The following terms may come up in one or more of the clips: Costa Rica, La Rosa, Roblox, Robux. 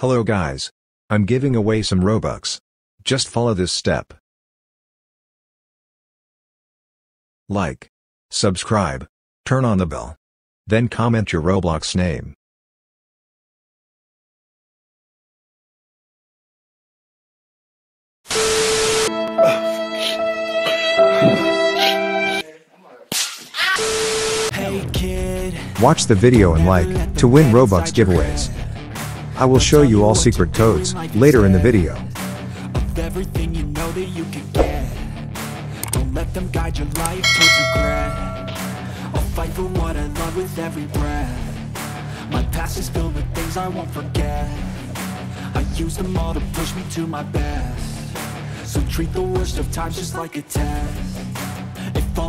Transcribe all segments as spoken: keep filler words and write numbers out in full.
Hello guys. I'm giving away some Robux. Just follow this step. Like, subscribe, turn on the bell. Then comment your Roblox name. Watch the video and like to win Robux giveaways. I will show you all secret codes later in the video. Of everything you know that you can get. Don't let them guide your life towards regret. I'll fight for what I love with every breath. My past is filled with things I won't forget. I use them all to push me to my best. So treat the worst of times just like a test. If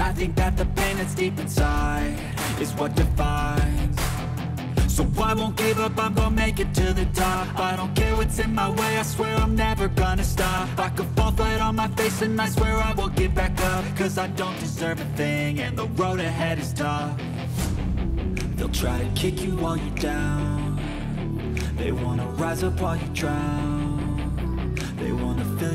I think that the pain that's deep inside is what defines. So I won't give up, I'm gonna make it to the top. I don't care what's in my way, I swear I'm never gonna stop. I could fall flat on my face and I swear I won't give back up. Cause I don't deserve a thing and the road ahead is tough. They'll try to kick you while you're down. They wanna rise up while you drown. They wanna fill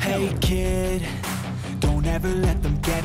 Hey kid, don't ever let them get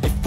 If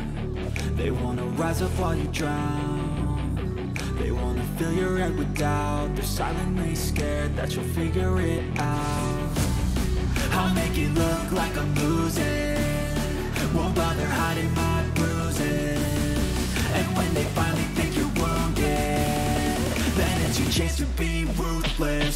They wanna rise up while you drown. fill your head with doubt. They're silently scared that you'll figure it out. I'll make it look like I'm losing, won't bother hiding my bruises. And when they finally think you're wounded, then it's your chance to be ruthless.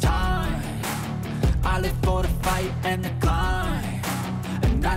time. I live for the fight and the climb. I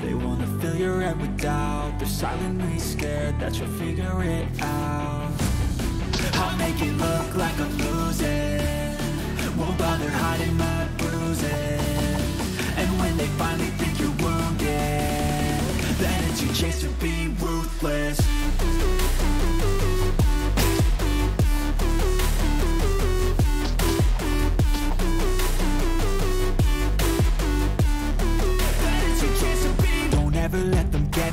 They wanna fill your head with doubt. They're silently scared that you'll figure it out. I'll make it look like I'm losing, won't bother hiding my bruises. And when they finally think you're wounded, then it's your chance to be ruthless. Never let them get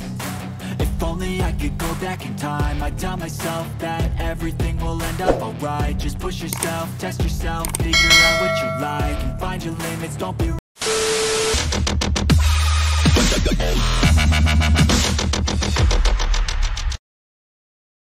If only I could go back in time, I'd tell myself that everything will end up alright. Just push yourself, test yourself, figure out what you like, and find your limits, don't be